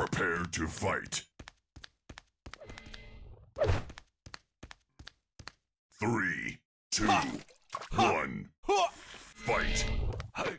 Prepare to fight. 3, 2, 1, fight. Hey!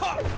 Whoa!